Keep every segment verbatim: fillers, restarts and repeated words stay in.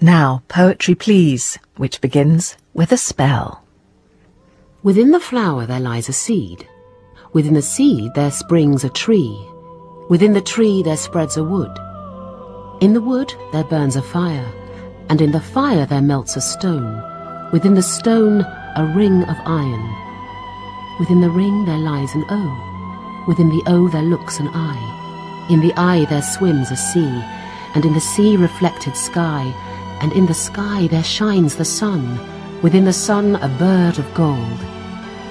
Now, poetry please, which begins with a spell. Within the flower there lies a seed. Within the seed there springs a tree. Within the tree there spreads a wood. In the wood there burns a fire, and in the fire there melts a stone. Within the stone a ring of iron. Within the ring there lies an O. Within the O there looks an eye. In the eye there swims a sea, and in the sea reflected sky, and in the sky there shines the sun. Within the sun a bird of gold.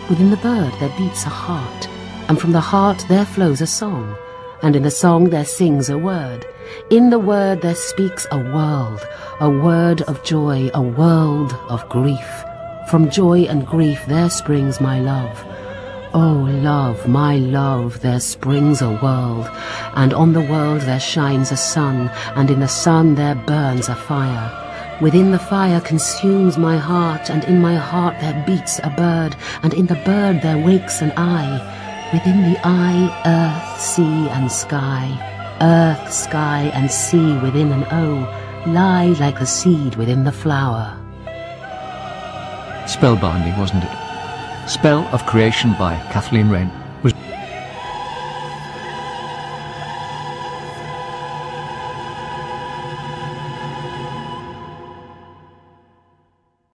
Within the bird there beats a heart, and from the heart there flows a song, and in the song there sings a word. In the word there speaks a world, a word of joy, a world of grief. From joy and grief there springs my love. Oh love, my love, there springs a world, and on the world there shines a sun, and in the sun there burns a fire. Within the fire consumes my heart, and in my heart there beats a bird, and in the bird there wakes an eye. Within the eye, earth, sea, and sky. Earth, sky, and sea within an O lie like the seed within the flower. Spellbinding, wasn't it? Spell of Creation by Kathleen Raine.